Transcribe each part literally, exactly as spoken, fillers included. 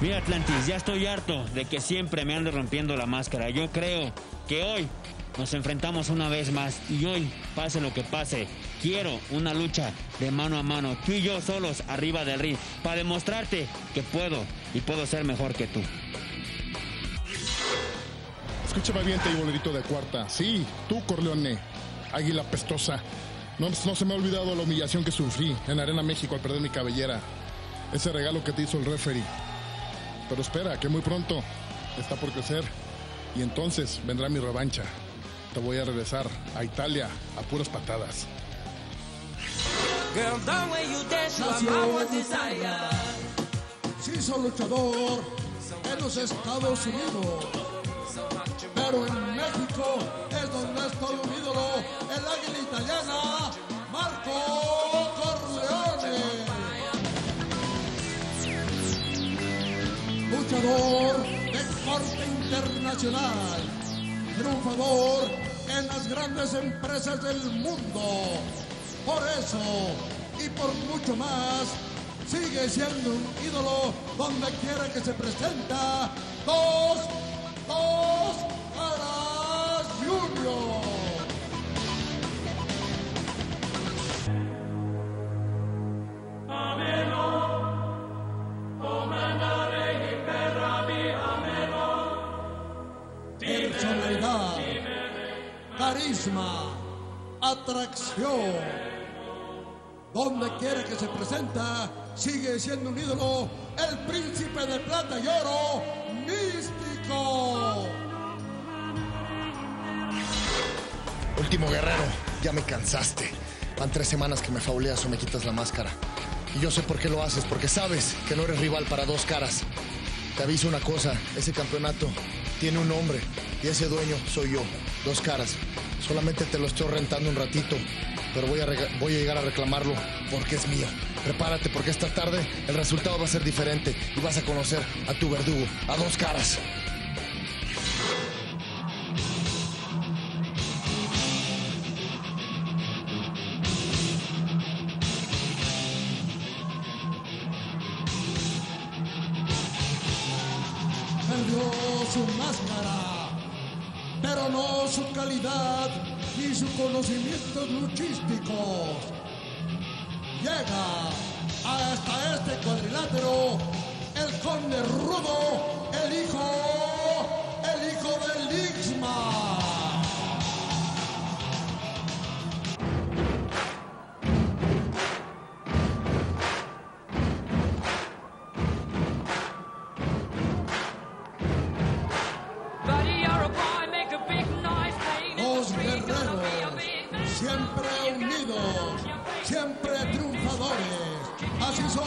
Mira, Atlantis, ya estoy harto de que siempre me ande rompiendo la máscara. Yo creo que hoy nos enfrentamos una vez más y hoy, pase lo que pase, quiero una lucha de mano a mano, tú y yo solos arriba del ring, para demostrarte que puedo y puedo ser mejor que tú. Escúchame bien, teibolerito de cuarta. Sí, tú, Corleone, águila pestosa. No, no se me ha olvidado la humillación que sufrí en Arena México al perder mi cabellera. Ese regalo que te hizo el referee. Pero espera, que muy pronto está por crecer y entonces vendrá mi revancha. Te voy a regresar a Italia a puras patadas. Girl, the way you dance, you are my desire. Sí, soy luchador en los Estados Unidos, pero en México es donde es todo un ídolo, el águila italiana, Marco Corleone. Luchador de corte internacional, triunfador en las grandes empresas del mundo. Por eso y por mucho más, sigue siendo un ídolo donde quiera que se presenta. Dos, dos Caras Junior. Carisma, atracción, donde quiera que se presenta, sigue siendo un ídolo, el príncipe de plata y oro, Místico. Último guerrero, ya me cansaste. Van tres semanas que me fauleas o me quitas la máscara. Y yo sé por qué lo haces, porque sabes que no eres rival para Dos Caras. Te aviso una cosa, ese campeonato tiene un nombre y ese dueño soy yo, Dos Caras. Solamente te lo estoy rentando un ratito, pero voy a, voy a llegar a reclamarlo porque es mío. Prepárate porque esta tarde el resultado va a ser diferente y vas a conocer a tu verdugo, a Dos Caras. Su máscara, pero no su calidad ni sus conocimientos luchísticos. Llega hasta este cuadrilátero el conde rudo, el hijo, el hijo del Ixma. Siempre unidos, siempre triunfadores. Así son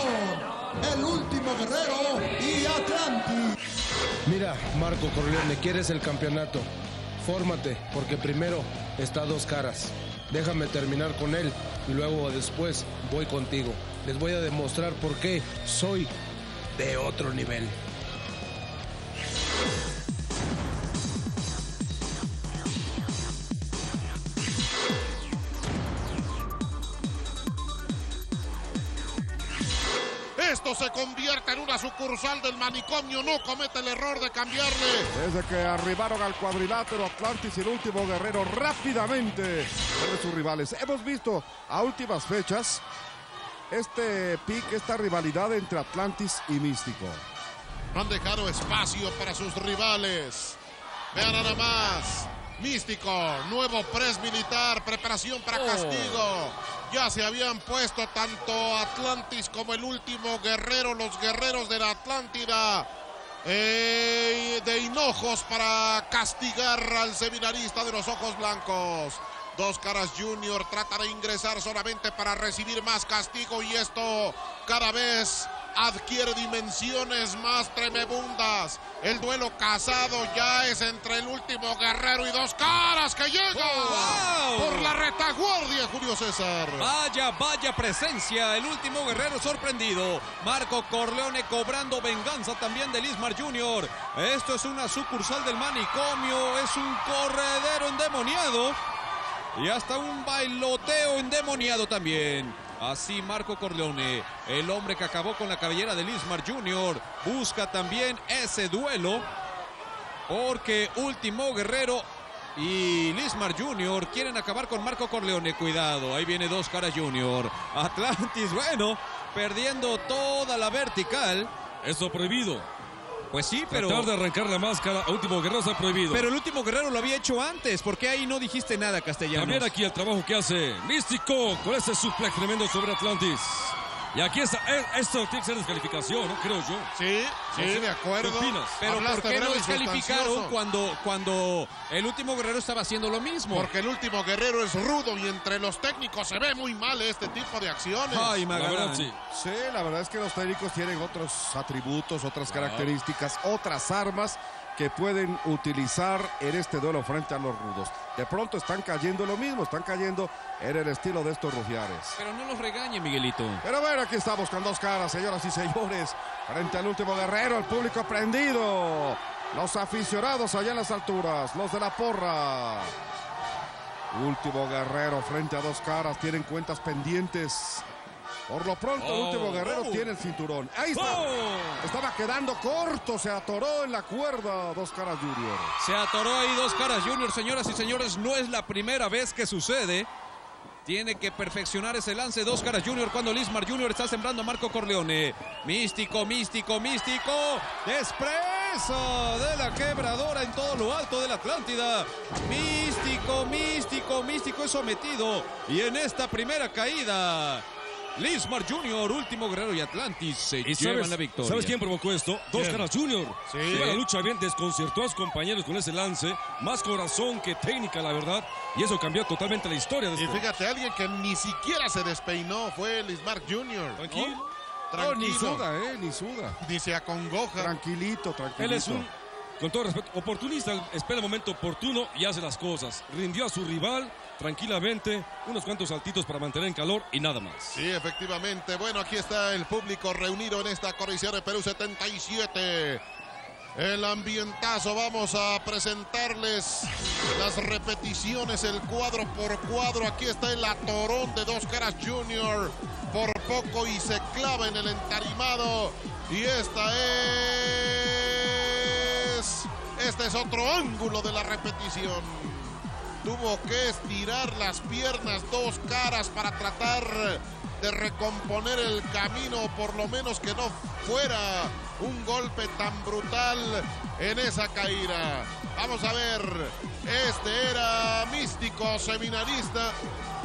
el último guerrero y Atlantis. Mira, Marco Corleone, quieres el campeonato. Fórmate, porque primero está Dos Caras. Déjame terminar con él y luego después voy contigo. Les voy a demostrar por qué soy de otro nivel. Esto se convierte en una sucursal del manicomio. No comete el error de cambiarle. Desde que arribaron al cuadrilátero, Atlantis y el último guerrero rápidamente sobre sus rivales. Hemos visto a últimas fechas este pick, esta rivalidad entre Atlantis y Místico. No han dejado espacio para sus rivales. Vean nada más. Místico, nuevo press militar, preparación para oh. castigo. Ya se habían puesto tanto Atlantis como el último guerrero, los guerreros de la Atlántida, eh, de hinojos para castigar al seminarista de los ojos blancos. Dos Caras Junior trata de ingresar solamente para recibir más castigo y esto cada vez adquiere dimensiones más tremebundas. El duelo casado ya es entre el último guerrero y Dos Caras, que llega wow. por la retaguardia, Julio César. Vaya, vaya presencia. El último guerrero sorprendido. Marco Corleone cobrando venganza también del Ismar Junior. Esto es una sucursal del manicomio. Es un corredero endemoniado y hasta un bailoteo endemoniado también. Así Marco Corleone, el hombre que acabó con la cabellera de Lismar junior, busca también ese duelo, porque Último Guerrero y Lismar junior quieren acabar con Marco Corleone. Cuidado, ahí viene Dos Caras junior. Atlantis, bueno, perdiendo toda la vertical. Eso prohibido. Pues sí, pero... tratar de arrancar la máscara a Último Guerrero está prohibido. Pero el Último Guerrero lo había hecho antes. ¿Por qué ahí no dijiste nada, Castellanos? A ver aquí el trabajo que hace Místico con ese suplex tremendo sobre Atlantis. Y aquí está, esto tiene que ser descalificación, ¿no? Creo yo. Sí, sí, sí, de acuerdo. Pero hablaste, ¿por qué no descalificaron cuando, cuando el Último Guerrero estaba haciendo lo mismo? Porque el Último Guerrero es rudo y entre los técnicos se ve muy mal este tipo de acciones. Ay, Magalán. La verdad, sí. sí, la verdad es que los técnicos tienen otros atributos, otras claro. características, otras armas que pueden utilizar en este duelo frente a los rudos. De pronto están cayendo lo mismo, están cayendo en el estilo de estos rufianes. Pero no los regañe, Miguelito. Pero bueno, aquí estamos con Dos Caras, señoras y señores, frente al Último Guerrero, el público prendido, los aficionados allá en las alturas, los de la porra. Último Guerrero frente a Dos Caras, tienen cuentas pendientes. Por lo pronto, oh, Último Guerrero oh, tiene el cinturón. Ahí está. Oh. Estaba quedando corto. Se atoró en la cuerda Dos Caras junior. Se atoró ahí Dos Caras junior, señoras y señores. No es la primera vez que sucede. Tiene que perfeccionar ese lance Dos Caras junior cuando Lismar junior está sembrando a Marco Corleone. Místico, místico, místico. Despreza de la quebradora en todo lo alto de la Atlántida. Místico, místico, místico es sometido. Y en esta primera caída... Lismar junior, Último Guerrero y Atlantis se ¿Y llevan sabes, la victoria. ¿Sabes quién provocó esto? Dos Caras junior. Sí. Lleva la lucha bien, desconcertó a sus compañeros con ese lance. Más corazón que técnica, la verdad. Y eso cambió totalmente la historia. De y esto. Fíjate, alguien que ni siquiera se despeinó fue Lismar junior. Tranquilo. Oh, tranquilo. Ni suda, eh, ni suda. Ni se acongoja. Tranquilito, tranquilito. Él es un, con todo respeto, oportunista. Espera el momento oportuno y hace las cosas. Rindió a su rival tranquilamente, unos cuantos saltitos para mantener en calor y nada más. Sí, efectivamente. Bueno, aquí está el público reunido en esta Corriciere Perú setenta y siete. El ambientazo. Vamos a presentarles las repeticiones, el cuadro por cuadro. Aquí está el atorón de Dos Caras junior. Por poco y se clava en el entarimado. Y esta es... este es otro ángulo de la repetición. Tuvo que estirar las piernas Dos Caras para tratar de recomponer el camino, por lo menos que no fuera un golpe tan brutal en esa caída. Vamos a ver, este era Místico, seminarista,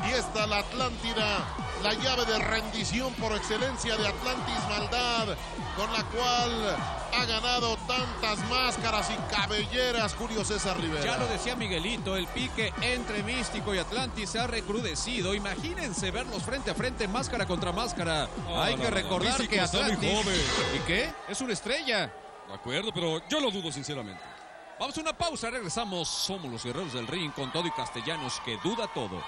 y esta la Atlántida, la llave de rendición por excelencia de Atlantis Maldad, con la cual ha ganado tantas máscaras y cabelleras Julio César Rivera. Ya lo decía Miguelito, el pique entre Místico y Atlantis se ha recrudecido. Imagínense verlos frente a frente, máscara contra máscara. Oh, Hay no, que no, recordar no, que Atlantis... joven. ¿Y qué? Es una estrella. De acuerdo, pero yo lo dudo sinceramente. Vamos a una pausa, regresamos. Somos los Guerreros del Ring con todo y Castellanos que duda todo.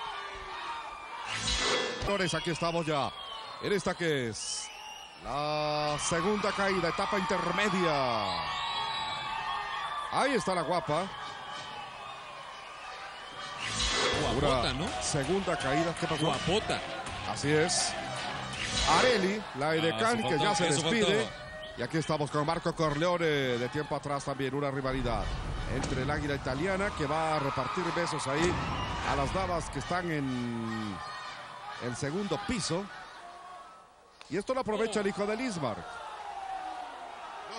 Aquí estamos ya en esta que es la segunda caída, etapa intermedia. Ahí está la guapa. Guapota, ¿no? Segunda caída. ¿Qué pasó? Guapota. Así es. Areli, la edecán, ah, que ya se despide. Faltaba. Y aquí estamos con Marco Corleone, de tiempo atrás también, una rivalidad entre el águila italiana, que va a repartir besos ahí a las damas que están en el segundo piso. Y esto lo aprovecha el hijo de Lismar.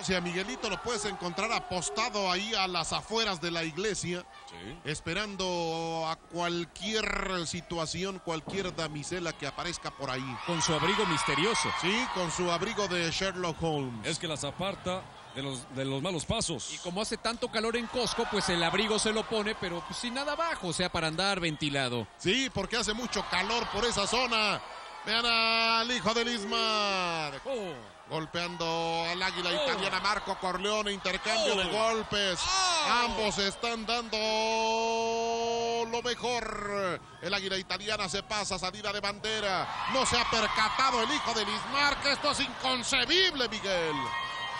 O sea, Miguelito lo puedes encontrar apostado ahí a las afueras de la iglesia. Sí. Esperando a cualquier situación, cualquier damisela que aparezca por ahí. Con su abrigo misterioso. Sí, con su abrigo de Sherlock Holmes. Es que las aparta de los, de los malos pasos. Y como hace tanto calor en Costco, pues el abrigo se lo pone, pero sin nada abajo, o sea, para andar ventilado. Sí, porque hace mucho calor por esa zona. Vean al hijo de Lismar. Oh. Golpeando al águila oh. italiana Marco Corleone. Intercambio oh. de golpes. Oh. Ambos están dando lo mejor. El águila italiana se pasa, salida de bandera. No se ha percatado el hijo de Lismar, que esto es inconcebible, Miguel.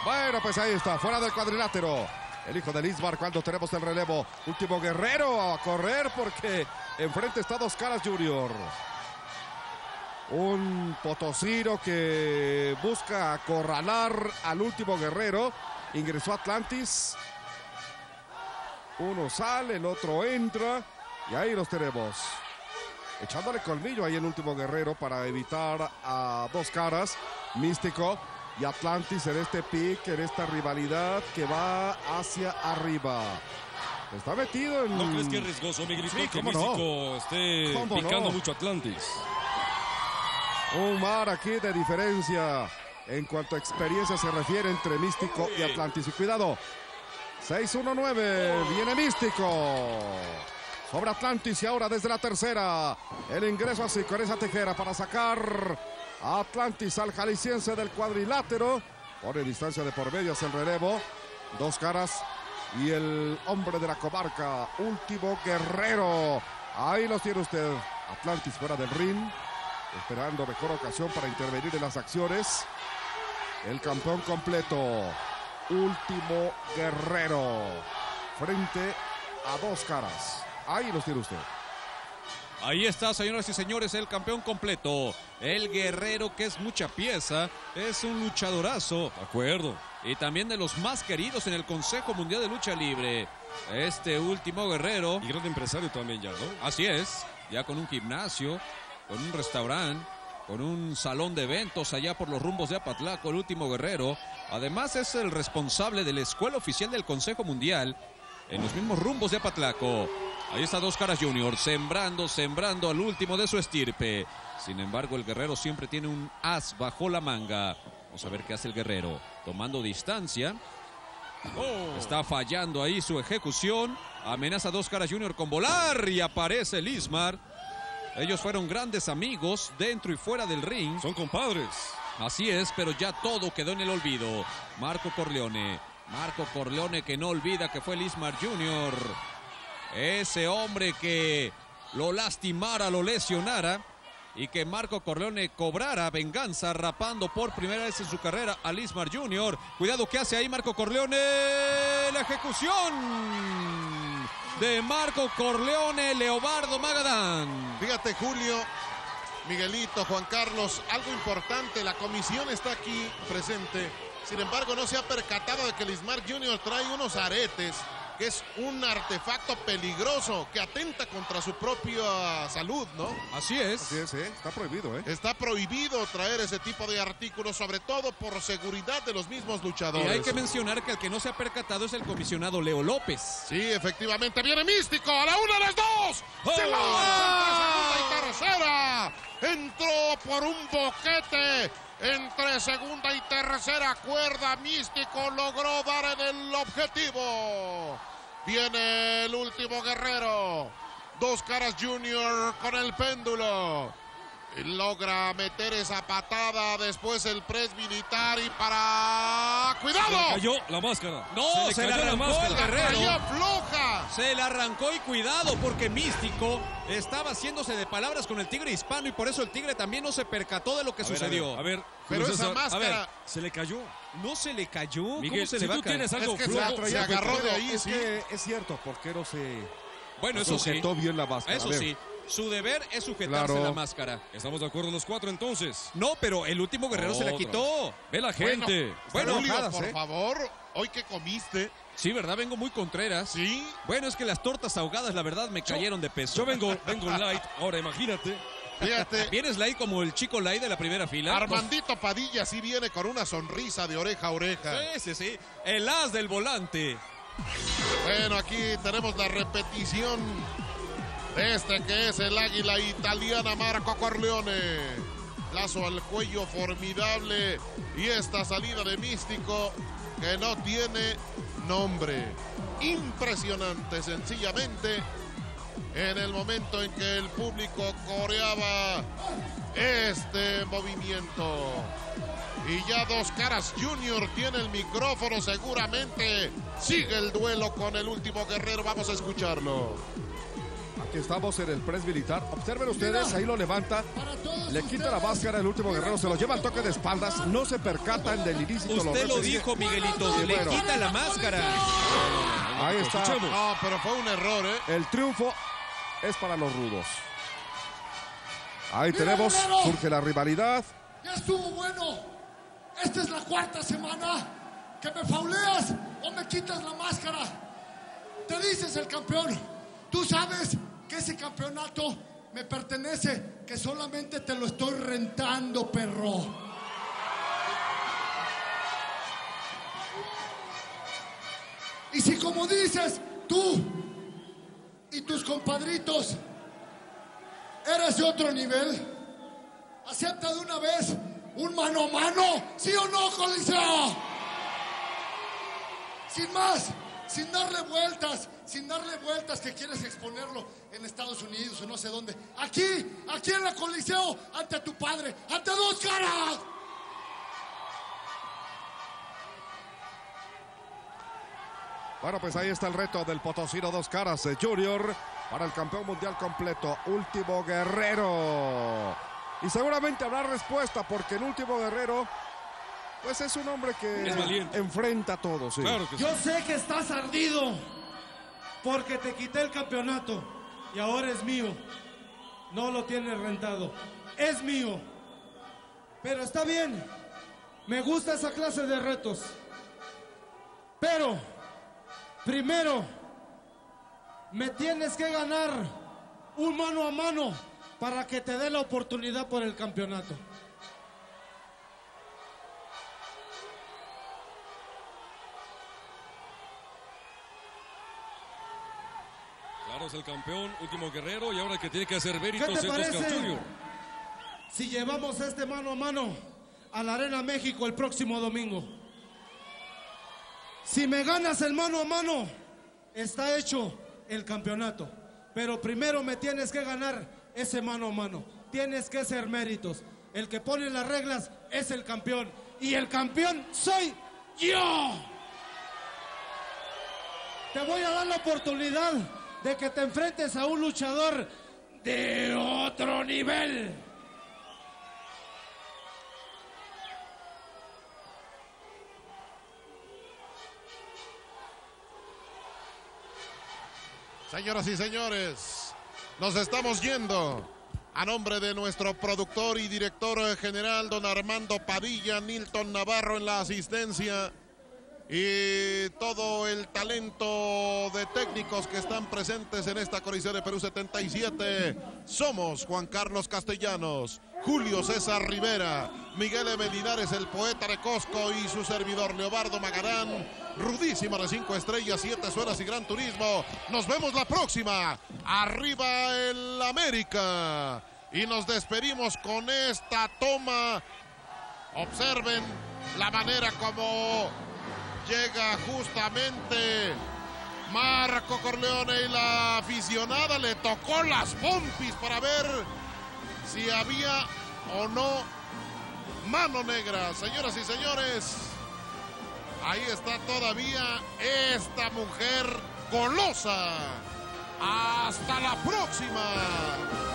Bueno, pues ahí está, fuera del cuadrilátero. El hijo de Lismar cuando tenemos el relevo. Último Guerrero a correr porque enfrente está Dos Caras junior. Un potosino que busca acorralar al último guerrero. Ingresó Atlantis. Uno sale, el otro entra. Y ahí los tenemos. Echándole colmillo ahí el último guerrero para evitar a Dos Caras. Místico y Atlantis en este pick, en esta rivalidad que va hacia arriba. Está metido en... ¿No crees que es riesgoso, mi Grifo, sí, que Místico no esté picando no? mucho Atlantis? Un mar aquí de diferencia en cuanto a experiencia se refiere entre Místico y Atlantis. Y cuidado, seis uno nueve, viene Místico sobre Atlantis y ahora desde la tercera. El ingreso así con esa tijera para sacar a Atlantis al jalisciense del cuadrilátero. Pone distancia de por medio hacia el relevo. Dos Caras y el hombre de la comarca, último guerrero. Ahí los tiene usted. Atlantis fuera del ring, esperando mejor ocasión para intervenir en las acciones. El campeón completo, último guerrero, frente a Dos Caras. Ahí los tiene usted. Ahí está, señoras y señores, el campeón completo. El guerrero, que es mucha pieza, es un luchadorazo, de acuerdo. Y también de los más queridos en el Consejo Mundial de Lucha Libre. Este último guerrero. Y gran empresario también ya, ¿no? Así es, ya con un gimnasio, con un restaurante, con un salón de eventos allá por los rumbos de Apatlaco, el último guerrero. Además es el responsable de la Escuela Oficial del Consejo Mundial en los mismos rumbos de Apatlaco. Ahí está Dos Caras Junior sembrando, sembrando al último de su estirpe. Sin embargo, el guerrero siempre tiene un as bajo la manga. Vamos a ver qué hace el guerrero. Tomando distancia. Oh. Está fallando ahí su ejecución. Amenaza a Dos Caras Junior con volar y aparece el Ismar. Ellos fueron grandes amigos dentro y fuera del ring. Son compadres. Así es, pero ya todo quedó en el olvido. Marco Corleone. Marco Corleone que no olvida que fue el Ismar Junior. Ese hombre que lo lastimara, lo lesionara y que Marco Corleone cobrara venganza rapando por primera vez en su carrera al Ismar Junior Cuidado, ¿qué hace ahí Marco Corleone? La ejecución de Marco Corleone, Leobardo Magadán. Fíjate, Julio, Miguelito, Juan Carlos, algo importante, la comisión está aquí presente. Sin embargo, no se ha percatado de que el Ismar Junior trae unos aretes, que es un artefacto peligroso que atenta contra su propia salud, ¿no? Así es. Así es, ¿eh? Está prohibido, ¿eh? Está prohibido traer ese tipo de artículos, sobre todo por seguridad de los mismos luchadores. Y hay que mencionar que el que no se ha percatado es el comisionado Leo López. Sí, efectivamente, viene Místico, a la una, a las dos. ¡Oh! ¡Se lanza entre segunda y tercera! Entró por un boquete. Entre segunda y tercera cuerda, Místico logró dar en el objetivo. Viene el último guerrero. Dos Caras Junior con el péndulo. Y logra meter esa patada, después el press militar y para... ¡Cuidado! Se cayó la máscara. No, se, se la arrancó la máscara, el guerrero. La cayó floja. Se la arrancó y cuidado porque Místico estaba haciéndose de palabras con el Tigre Hispano y por eso el Tigre también no se percató de lo que a sucedió. Ver, a ver, a ver. Pero esa César, máscara... Ver, se le cayó. No se le cayó. Miguel, ¿cómo se si le va a caer? Algo es que flojo, se, se agarró de ahí, es sí. Que es cierto, porque no se... Bueno, eso sí. Sujetó bien la máscara. Eso sí. Su deber es sujetarse claro. La máscara. ¿Estamos de acuerdo los cuatro entonces? No, pero el último guerrero Otra. se la quitó. Ve la gente. Bueno, bueno Julio, por ¿eh? favor, hoy que comiste. Sí, ¿verdad? Vengo muy contreras. Sí. Bueno, es que las tortas ahogadas, la verdad, me yo, cayeron de peso. Yo vengo, vengo light. Ahora, imagínate. Fíjate. Vienes light como el chico light de la primera fila. Armandito Padilla sí viene con una sonrisa de oreja a oreja. Sí, sí, sí. El as del volante. Bueno, aquí tenemos la repetición. Este que es el águila italiana, Marco Corleone. Lazo al cuello formidable. Y esta salida de Místico que no tiene nombre. Impresionante, sencillamente. En el momento en que el público coreaba este movimiento. Y ya Dos Caras Junior tiene el micrófono seguramente. Sigue el duelo con el último guerrero. Vamos a escucharlo. Aquí estamos en el press militar. Observen ustedes, ahí lo levanta. Le quita la máscara el último guerrero. Se lo lleva al toque de espaldas. No se percatan del ilícito. Usted lo dijo, Miguelito. Le quita la máscara. Ahí está. No, pero fue un error, ¿eh? El triunfo es para los rudos. Ahí tenemos, surge la rivalidad. Ya estuvo bueno. Esta es la cuarta semana que me fauleas o me quitas la máscara. Te dices el campeón. Tú sabes que ese campeonato me pertenece, que solamente te lo estoy rentando, perro. Y si como dices, tú y tus compadritos eres de otro nivel, acepta de una vez un mano a mano, ¿sí o no, Coliseo? Sin más, sin darle vueltas, sin darle vueltas que quieres exponerlo en Estados Unidos o no sé dónde. Aquí, aquí en la Coliseo, ante tu padre, ante dos caras. Bueno, pues ahí está el reto del potosino Dos Caras Junior para el campeón mundial completo, Último Guerrero. Y seguramente habrá respuesta, porque el Último Guerrero, pues es un hombre que enfrenta a todos. Sí. Claro que Yo sí. sé que estás ardido, porque te quité el campeonato y ahora es mío. No lo tienes rentado, es mío. Pero está bien, me gusta esa clase de retos. Pero... primero, me tienes que ganar un mano a mano para que te dé la oportunidad por el campeonato. Claro, es el campeón, Último Guerrero, y ahora el que tiene que hacer méritos es Dos Caras Junior. Si llevamos este mano a mano a la Arena México el próximo domingo. Si me ganas el mano a mano, está hecho el campeonato. Pero primero me tienes que ganar ese mano a mano. Tienes que hacer méritos. El que pone las reglas es el campeón. Y el campeón soy yo. Te voy a dar la oportunidad de que te enfrentes a un luchador de otro nivel. Señoras y señores, nos estamos yendo. A nombre de nuestro productor y director general, don Armando Padilla, Nilton Navarro en la asistencia y todo el talento de técnicos que están presentes en esta Coliseo de Perú setenta y siete, somos Juan Carlos Castellanos, Julio César Rivera, Miguel Eve Linares, el poeta de Costco, y su servidor Leobardo Magarán, rudísima de cinco estrellas, siete suelas y gran turismo. Nos vemos la próxima. Arriba el América. Y nos despedimos con esta toma. Observen la manera como llega justamente Marco Corleone y la aficionada le tocó las pompis para ver si había o no mano negra. Señoras y señores, ahí está todavía esta mujer golosa. Hasta la próxima.